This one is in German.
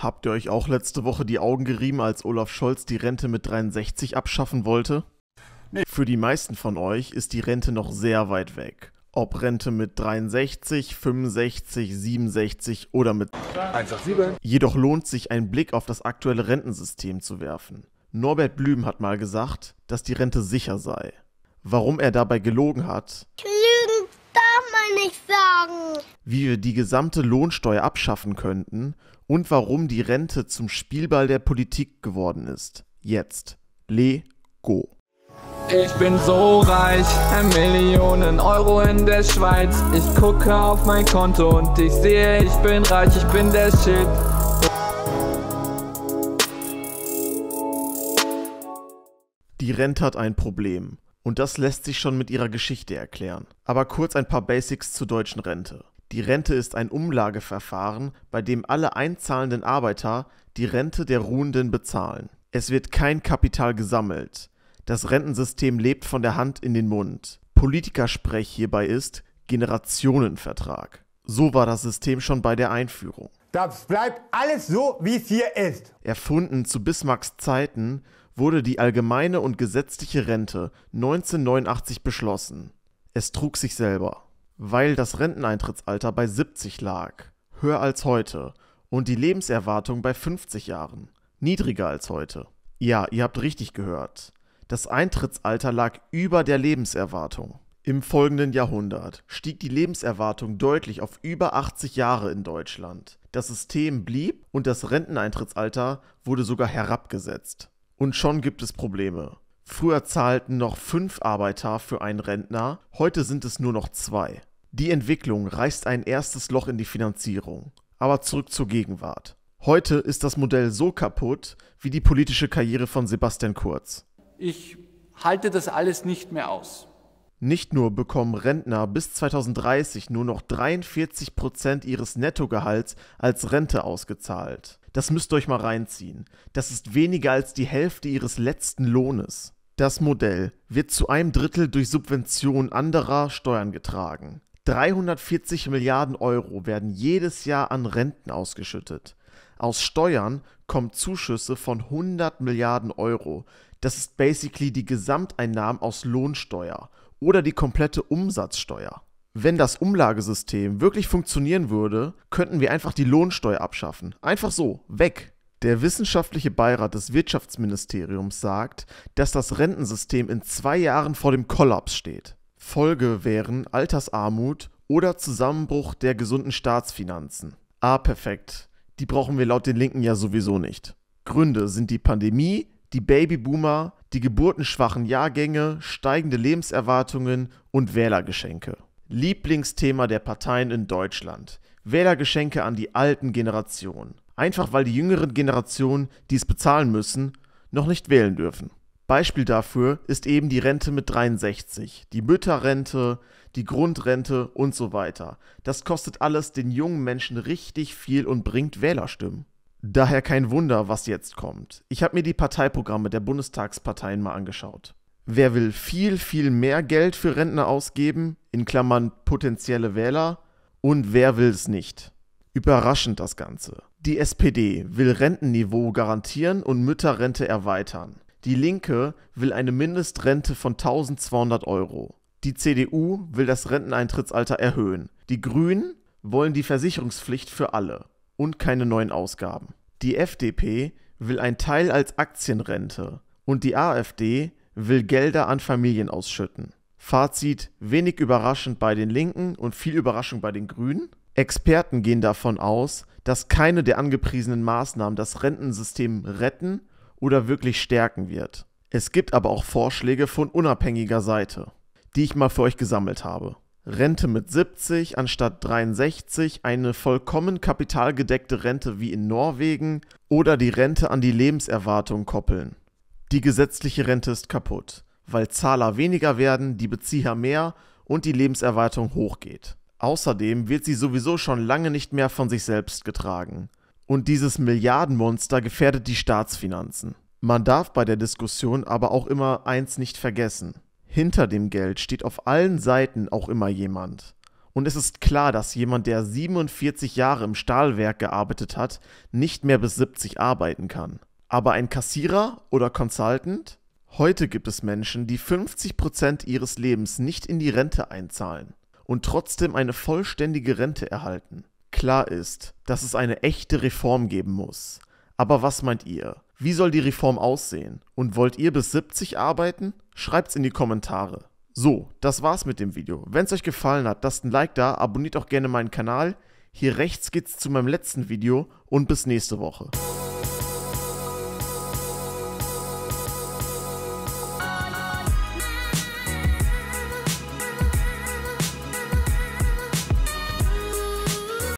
Habt ihr euch auch letzte Woche die Augen gerieben, als Olaf Scholz die Rente mit 63 abschaffen wollte? Nee. Für die meisten von euch ist die Rente noch sehr weit weg. Ob Rente mit 63, 65, 67 oder mit 187. Jedoch lohnt sich ein Blick auf das aktuelle Rentensystem zu werfen. Norbert Blüm hat mal gesagt, dass die Rente sicher sei. Warum er dabei gelogen hat, lügen darf man nicht sagen. Wie wir die gesamte Lohnsteuer abschaffen könnten und warum die Rente zum Spielball der Politik geworden ist. Jetzt. Lego. Ich bin so reich, Millionen Euro in der Schweiz. Ich gucke auf mein Konto und ich sehe, ich bin reich, ich bin der Shit. Die Rente hat ein Problem. Und das lässt sich schon mit ihrer Geschichte erklären. Aber kurz ein paar Basics zur deutschen Rente. Die Rente ist ein Umlageverfahren, bei dem alle einzahlenden Arbeiter die Rente der Ruhenden bezahlen. Es wird kein Kapital gesammelt. Das Rentensystem lebt von der Hand in den Mund. Politikersprech hierbei ist Generationenvertrag. So war das System schon bei der Einführung. Das bleibt alles so, wie es hier ist. Erfunden zu Bismarcks Zeiten wurde die allgemeine und gesetzliche Rente 1989 beschlossen. Es trug sich selber. Weil das Renteneintrittsalter bei 70 lag, höher als heute, und die Lebenserwartung bei 50 Jahren, niedriger als heute. Ja, ihr habt richtig gehört. Das Eintrittsalter lag über der Lebenserwartung. Im folgenden Jahrhundert stieg die Lebenserwartung deutlich auf über 80 Jahre in Deutschland. Das System blieb und das Renteneintrittsalter wurde sogar herabgesetzt. Und schon gibt es Probleme. Früher zahlten noch 5 Arbeiter für einen Rentner, heute sind es nur noch 2. Die Entwicklung reißt ein erstes Loch in die Finanzierung. Aber zurück zur Gegenwart. Heute ist das Modell so kaputt wie die politische Karriere von Sebastian Kurz. Ich halte das alles nicht mehr aus. Nicht nur bekommen Rentner bis 2030 nur noch 43% ihres Nettogehalts als Rente ausgezahlt. Das müsst ihr euch mal reinziehen. Das ist weniger als die Hälfte ihres letzten Lohnes. Das Modell wird zu einem Drittel durch Subventionen anderer Steuern getragen. 340 Milliarden Euro werden jedes Jahr an Renten ausgeschüttet. Aus Steuern kommen Zuschüsse von 100 Milliarden Euro. Das ist basically die Gesamteinnahmen aus Lohnsteuer oder die komplette Umsatzsteuer. Wenn das Umlagesystem wirklich funktionieren würde, könnten wir einfach die Lohnsteuer abschaffen. Einfach so, weg. Der wissenschaftliche Beirat des Wirtschaftsministeriums sagt, dass das Rentensystem in 2 Jahren vor dem Kollaps steht. Folge wären Altersarmut oder Zusammenbruch der gesunden Staatsfinanzen. Ah, perfekt. Die brauchen wir laut den Linken ja sowieso nicht. Gründe sind die Pandemie, die Babyboomer, die geburtenschwachen Jahrgänge, steigende Lebenserwartungen und Wählergeschenke. Lieblingsthema der Parteien in Deutschland. Wählergeschenke an die alten Generationen. Einfach weil die jüngeren Generationen, die es bezahlen müssen, noch nicht wählen dürfen. Beispiel dafür ist eben die Rente mit 63, die Mütterrente, die Grundrente und so weiter. Das kostet alles den jungen Menschen richtig viel und bringt Wählerstimmen. Daher kein Wunder, was jetzt kommt. Ich habe mir die Parteiprogramme der Bundestagsparteien mal angeschaut. Wer will viel, viel mehr Geld für Rentner ausgeben, in Klammern potenzielle Wähler, und wer will es nicht? Überraschend das Ganze. Die SPD will Rentenniveau garantieren und Mütterrente erweitern. Die Linke will eine Mindestrente von 1200 Euro. Die CDU will das Renteneintrittsalter erhöhen. Die Grünen wollen die Versicherungspflicht für alle und keine neuen Ausgaben. Die FDP will einen Teil als Aktienrente und die AfD will Gelder an Familien ausschütten. Fazit: wenig überraschend bei den Linken und viel Überraschung bei den Grünen. Experten gehen davon aus, dass keine der angepriesenen Maßnahmen das Rentensystem retten oder wirklich stärken wird. Es gibt aber auch Vorschläge von unabhängiger Seite, die ich mal für euch gesammelt habe. Rente mit 70 anstatt 63, eine vollkommen kapitalgedeckte Rente wie in Norwegen oder die Rente an die Lebenserwartung koppeln. Die gesetzliche Rente ist kaputt, weil Zahler weniger werden, die Bezieher mehr und die Lebenserwartung hochgeht. Außerdem wird sie sowieso schon lange nicht mehr von sich selbst getragen. Und dieses Milliardenmonster gefährdet die Staatsfinanzen. Man darf bei der Diskussion aber auch immer eins nicht vergessen. Hinter dem Geld steht auf allen Seiten auch immer jemand. Und es ist klar, dass jemand, der 47 Jahre im Stahlwerk gearbeitet hat, nicht mehr bis 70 arbeiten kann. Aber ein Kassierer oder Consultant? Heute gibt es Menschen, die 50% ihres Lebens nicht in die Rente einzahlen und trotzdem eine vollständige Rente erhalten. Klar ist, dass es eine echte Reform geben muss. Aber was meint ihr? Wie soll die Reform aussehen? Und wollt ihr bis 70 arbeiten? Schreibt's in die Kommentare. So, das war's mit dem Video. Wenn's euch gefallen hat, lasst ein Like da, abonniert auch gerne meinen Kanal. Hier rechts geht's zu meinem letzten Video und bis nächste Woche.